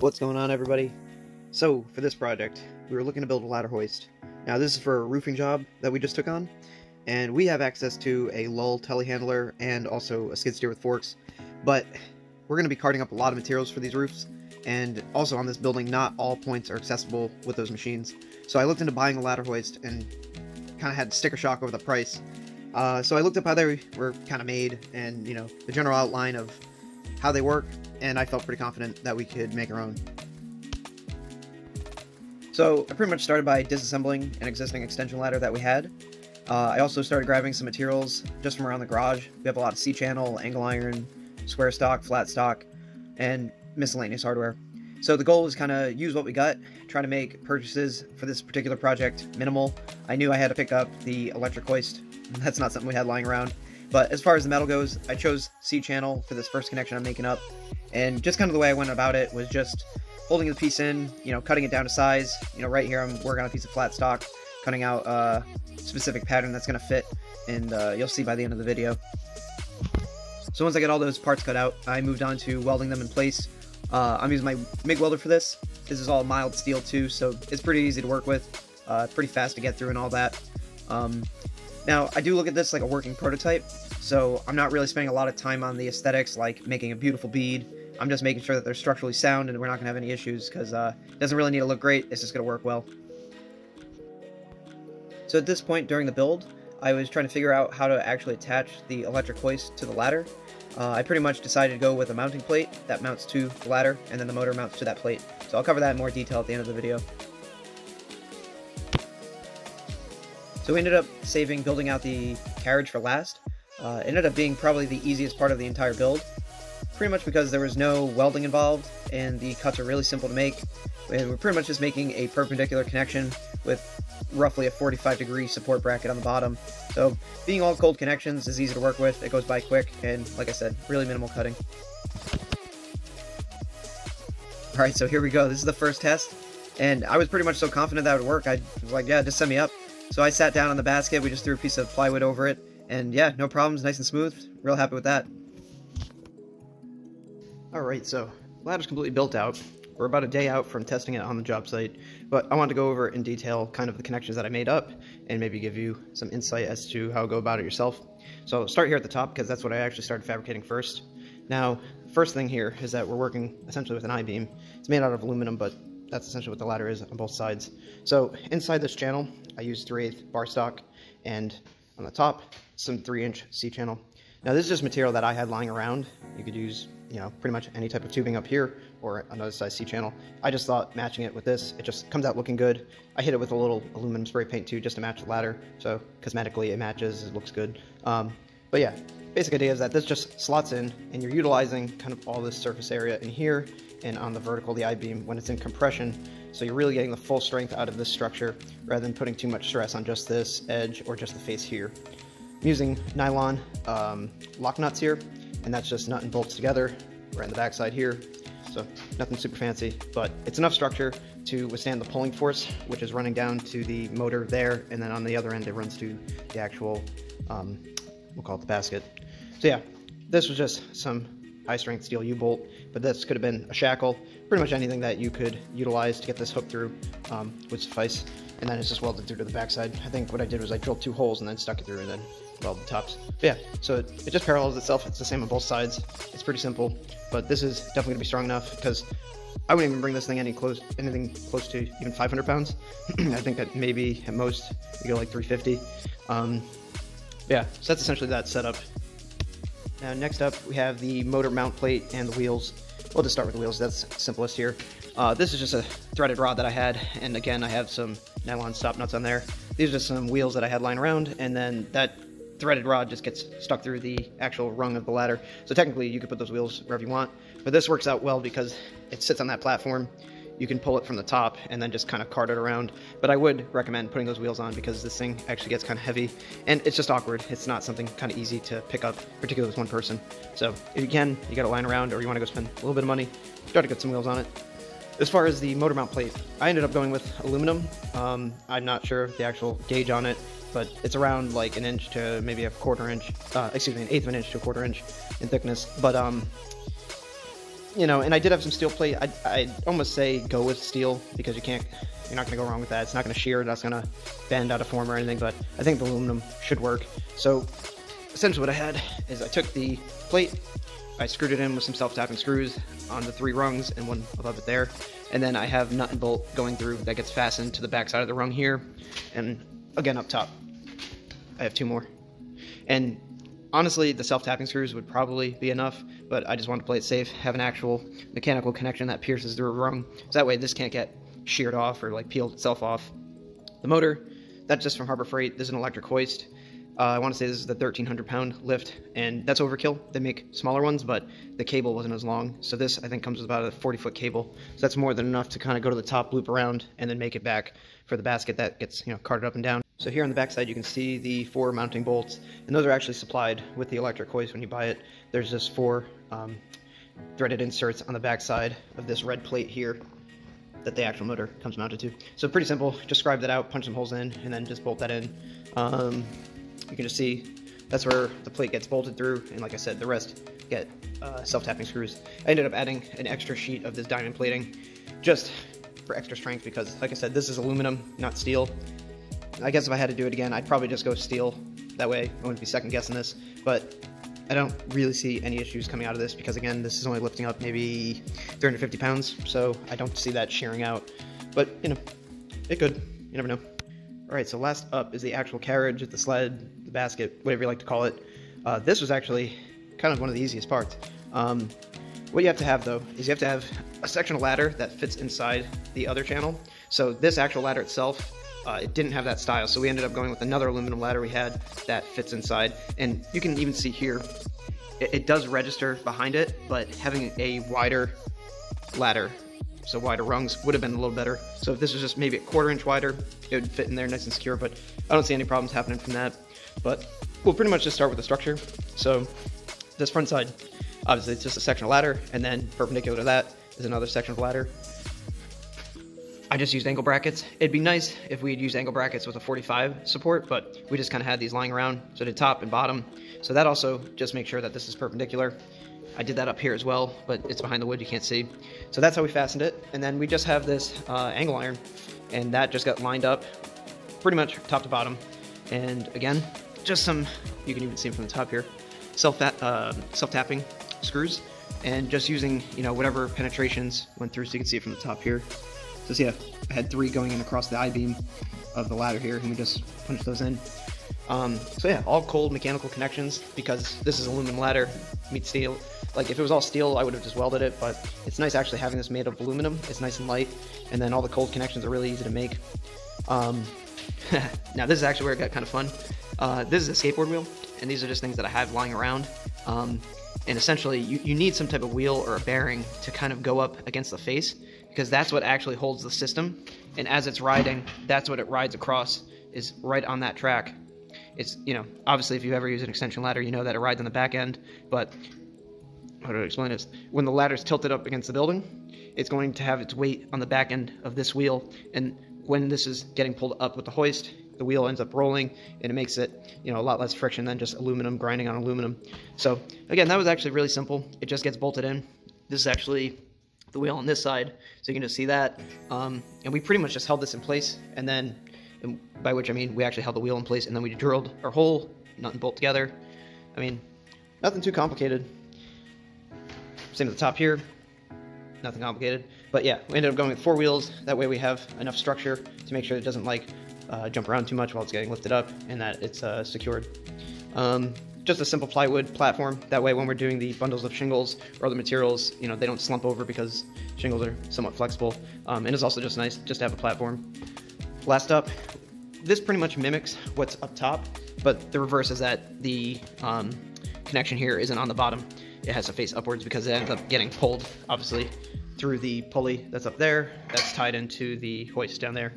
What's going on, everybody? So for this project we were looking to build a ladder hoist. Now this is for a roofing job that we just took on, and we have access to a Lull telehandler and also a skid steer with forks, but we're going to be carting up a lot of materials for these roofs, and also on this building not all points are accessible with those machines. So I looked into buying a ladder hoist and kind of had sticker shock over the price. So I looked up how they were kind of made and, you know, the general outline of how they work, and I felt pretty confident that we could make our own. So I pretty much started by disassembling an existing extension ladder that we had. I also started grabbing some materials just from around the garage. We have a lot of C-channel, angle iron, square stock, flat stock, and miscellaneous hardware. So the goal is kind of use what we got, try to make purchases for this particular project minimal. I knew I had to pick up the electric hoist. That's not something we had lying around. But as far as the metal goes, I chose C-channel for this first connection I'm making up. And just kind of the way I went about it was just holding the piece in, you know, cutting it down to size. You know, right here I'm working on a piece of flat stock, cutting out a specific pattern that's going to fit, and you'll see by the end of the video. So once I get all those parts cut out, I moved on to welding them in place. I'm using my MIG welder for this. This is all mild steel too, so it's pretty easy to work with, pretty fast to get through and all that. Now, I do look at this like a working prototype, so I'm not really spending a lot of time on the aesthetics, like making a beautiful bead. I'm just making sure that they're structurally sound and we're not going to have any issues, because it doesn't really need to look great, it's just going to work well. So at this point during the build, I was trying to figure out how to actually attach the electric hoist to the ladder. I pretty much decided to go with a mounting plate that mounts to the ladder, and then the motor mounts to that plate. So I'll cover that in more detail at the end of the video. So we ended up saving building out the carriage for last. It ended up being probably the easiest part of the entire build, pretty much because there was no welding involved and the cuts are really simple to make. We're pretty much just making a perpendicular connection with roughly a 45-degree support bracket on the bottom. So being all cold connections is easy to work with, it goes by quick, and like I said, really minimal cutting. Alright, so here we go. This is the first test, and I was pretty much so confident that it would work, I was like, yeah, just send me up. So I sat down on the basket, we just threw a piece of plywood over it, and yeah, no problems, nice and smooth, real happy with that. Alright, so ladder's completely built out. We're about a day out from testing it on the job site, but I wanted to go over in detail kind of the connections that I made up and maybe give you some insight as to how to go about it yourself. So start here at the top, because that's what I actually started fabricating first. Now, first thing here is that we're working essentially with an I-beam. It's made out of aluminum, but that's essentially what the ladder is on both sides. So inside this channel, I used 3/8 bar stock, and on the top, some 3-inch C-channel. Now this is just material that I had lying around. You could use, you know, pretty much any type of tubing up here or another size C-channel. I just thought matching it with this, it just comes out looking good. I hit it with a little aluminum spray paint too, just to match the ladder. So cosmetically it matches, it looks good. But yeah, basic idea is that this just slots in and you're utilizing kind of all this surface area in here and on the vertical, the I-beam, when it's in compression. So you're really getting the full strength out of this structure rather than putting too much stress on just this edge or just the face here. I'm using nylon lock nuts here, and that's just nut and bolts together right on the backside here. So nothing super fancy, but it's enough structure to withstand the pulling force, which is running down to the motor there, and then on the other end it runs to the actual, we'll call it the basket. So yeah, this was just some high-strength steel U-bolt, but this could have been a shackle. Pretty much anything that you could utilize to get this hooked through would suffice, and then it's just welded through to the backside. I think what I did was I drilled 2 holes and then stuck it through and then welded the tops. But yeah, so it just parallels itself. It's the same on both sides. It's pretty simple, but this is definitely going to be strong enough, because I wouldn't even bring this thing anything close to even 500 pounds. I think that maybe at most we go like 350. Yeah, so that's essentially that setup. Now next up we have the motor mount plate and the wheels. We'll just start with the wheels, that's simplest here. This is just a threaded rod that I had, and again I have some nylon stop nuts on there. These are just some wheels that I had lying around, and then that threaded rod just gets stuck through the actual rung of the ladder. So technically you could put those wheels wherever you want, but this works out well because it sits on that platform. You can pull it from the top and then just kind of cart it around, but I would recommend putting those wheels on because this thing actually gets kind of heavy and it's just awkward. It's not something kind of easy to pick up, particularly with one person. So if you can, you got to line around or you want to go spend a little bit of money, try to get some wheels on it. As far as the motor mount plate, I ended up going with aluminum. I'm not sure the actual gauge on it, but it's around like an inch to maybe a quarter inch, excuse me, an eighth of an inch to a quarter inch in thickness. But you know, and I did have some steel plate. I'd almost say go with steel because you can't, you're not going to go wrong with that. It's not going to shear, that's going to bend out of form or anything, but I think the aluminum should work. So essentially what I had is I took the plate, I screwed it in with some self-tapping screws on the three rungs and one above it there. And then I have nut and bolt going through that gets fastened to the back side of the rung here. And again, up top, I have two more. And honestly, the self-tapping screws would probably be enough, but I just wanted to play it safe, have an actual mechanical connection that pierces through a rung. So that way this can't get sheared off or like peeled itself off. The motor, that's just from Harbor Freight. This is an electric hoist. I want to say this is the 1,300-pound lift, and that's overkill. They make smaller ones, but the cable wasn't as long. So this, I think, comes with about a 40-foot cable. So that's more than enough to kind of go to the top, loop around, and then make it back for the basket that gets, you know, carted up and down. So here on the back side, you can see the four mounting bolts, and those are actually supplied with the electric hoist when you buy it. There's just four threaded inserts on the back side of this red plate here that the actual motor comes mounted to. So pretty simple. Just scribe that out, punch some holes in, and then just bolt that in. You can just see that's where the plate gets bolted through, and like I said, the rest get self-tapping screws. I ended up adding an extra sheet of this diamond plating just for extra strength because, like I said, this is aluminum, not steel. I guess if I had to do it again, I'd probably just go steel. That way I wouldn't be second-guessing this, but I don't really see any issues coming out of this because, again, this is only lifting up maybe 350 pounds, so I don't see that shearing out, but, you know, it could. You never know. Alright, so last up is the actual carriage, the sled, the basket, whatever you like to call it. This was actually kind of one of the easiest parts. What you have to have, though, is you have to have a sectional ladder that fits inside the other channel. So this actual ladder itself, it didn't have that style, so we ended up going with another aluminum ladder we had that fits inside. And you can even see here, it does register behind it, but having a wider ladder, so wider rungs, would have been a little better. So if this was just maybe a 1/4 inch wider, it would fit in there nice and secure, but I don't see any problems happening from that. But we'll pretty much just start with the structure. So this front side, obviously it's just a sectional ladder, and then perpendicular to that is another sectional ladder. I just used angle brackets. It'd be nice if we had used angle brackets with a 45 support, but we just kind of had these lying around, so the top and bottom. So that also just makes sure that this is perpendicular. I did that up here as well, but it's behind the wood, you can't see. So that's how we fastened it. And then we just have this angle iron, and that just got lined up pretty much top to bottom. And again, just some, you can even see them from the top here, self-tapping screws, and just using, you know, whatever penetrations went through, so you can see it from the top here. So see, I had three going in across the I-beam of the ladder here, and we just punched those in. So yeah, all cold mechanical connections, because this is aluminum ladder meets steel. Like, if it was all steel, I would have just welded it, but it's nice actually having this made of aluminum. It's nice and light, and then all the cold connections are really easy to make. Now this is actually where it got kind of fun. This is a skateboard wheel, and these are just things that I have lying around. And essentially, you need some type of wheel or a bearing to kind of go up against the face, because that's what actually holds the system. And as it's riding, that's what it rides across, is right on that track. It's, you know, obviously if you ever use an extension ladder, you know that it rides on the back end, but how do I explain this? When the ladder's tilted up against the building, it's going to have its weight on the back end of this wheel, and when this is getting pulled up with the hoist, the wheel ends up rolling, and it makes it, you know, a lot less friction than just aluminum grinding on aluminum. So again, that was actually really simple. It just gets bolted in. This is actually the wheel on this side, so you can just see that. And we pretty much just held this in place, and then, and by which I mean we actually held the wheel in place, and then we drilled our hole, nut and bolt together. I mean, nothing too complicated. Same at the top here, nothing complicated. But yeah, we ended up going with four wheels. That way we have enough structure to make sure it doesn't like jump around too much while it's getting lifted up, and that it's secured. Just a simple plywood platform. That way when we're doing the bundles of shingles or other materials, you know, they don't slump over because shingles are somewhat flexible. And it's also just nice just to have a platform. Last up, this pretty much mimics what's up top, but the reverse is that the connection here isn't on the bottom. It has to face upwards because it ends up getting pulled, obviously, through the pulley that's up there. That's tied into the hoist down there.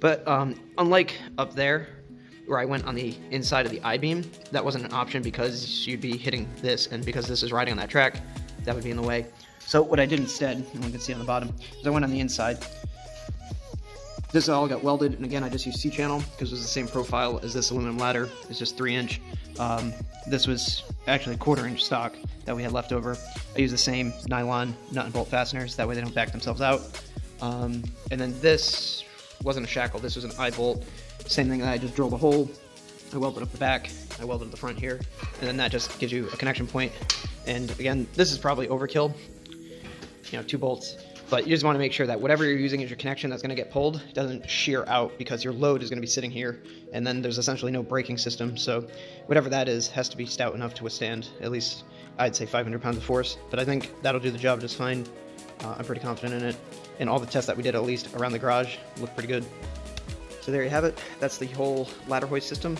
But unlike up there, where I went on the inside of the I-beam, that wasn't an option because you'd be hitting this, and because this is riding on that track, that would be in the way. So what I did instead, and we can see on the bottom, is I went on the inside. This all got welded, and again, I just used C-channel because it was the same profile as this aluminum ladder. It's just 3-inch. This was actually 1/4 inch stock that we had left over. I use the same nylon nut and bolt fasteners, that way they don't back themselves out. And then this wasn't a shackle, this was an eye bolt. Same thing that I just drilled a hole, I welded up the back, I welded the front here, and then that just gives you a connection point. And again, this is probably overkill, you know, 2 bolts, but you just want to make sure that whatever you're using as your connection that's going to get pulled doesn't shear out, because your load is going to be sitting here, and then there's essentially no braking system, so whatever that is has to be stout enough to withstand at least, I'd say, 500 pounds of force, but I think that'll do the job just fine. I'm pretty confident in it, and all the tests that we did, at least around the garage, look pretty good. So there you have it. That's the whole ladder hoist system.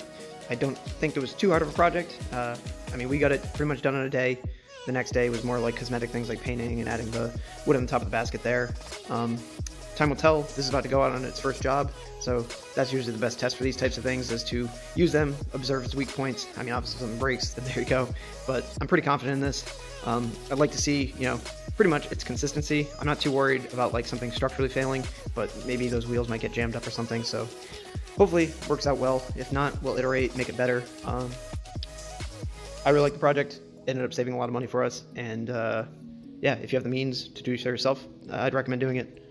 I don't think it was too hard of a project. I mean, we got it pretty much done in a day. The next day was more like cosmetic things like painting and adding the wood on the top of the basket there. Time will tell. This is about to go out on its first job, so that's usually the best test for these types of things, is to use them, observe its weak points. I mean, obviously if something breaks, then there you go. But I'm pretty confident in this. I'd like to see, you know, pretty much its consistency. I'm not too worried about like something structurally failing, but maybe those wheels might get jammed up or something. So hopefully it works out well. If not, we'll iterate, make it better. I really like the project. It ended up saving a lot of money for us. And yeah, if you have the means to do it yourself, I'd recommend doing it.